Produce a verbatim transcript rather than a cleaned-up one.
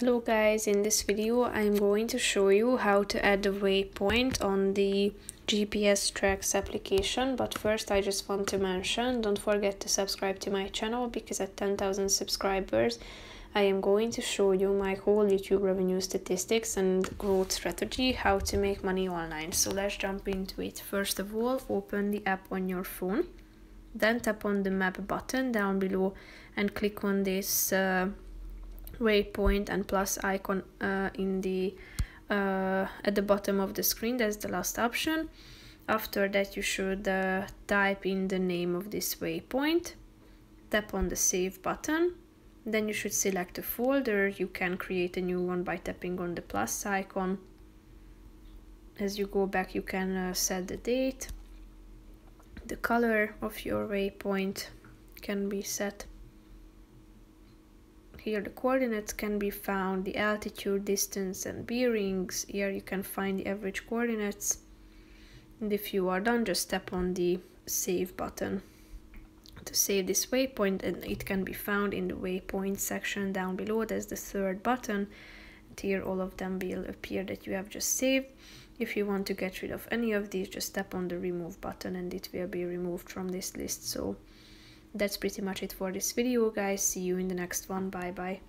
Hello guys, in this video I'm going to show you how to add a waypoint on the G P S Tracks application. But first I just want to mention, don't forget to subscribe to my channel, because at ten thousand subscribers I am going to show you my whole YouTube revenue statistics and growth strategy, how to make money online. So let's jump into it. First of all, open the app on your phone, then tap on the map button down below and click on this uh, waypoint and plus icon uh, in the uh, at the bottom of the screen. That's the last option. After that you should uh, type in the name of this waypoint, tap on the save button, then you should select a folder. You can create a new one by tapping on the plus icon. As you go back you can uh, set the date. The color of your waypoint can be set. Here the coordinates can be found, the altitude, distance and bearings. Here you can find the average coordinates. And if you are done, just tap on the save button to save this waypoint, and it can be found in the waypoint section down below. That's the third button. And here all of them will appear that you have just saved. If you want to get rid of any of these, just tap on the remove button and it will be removed from this list. So that's pretty much it for this video, guys. See you in the next one. Bye bye.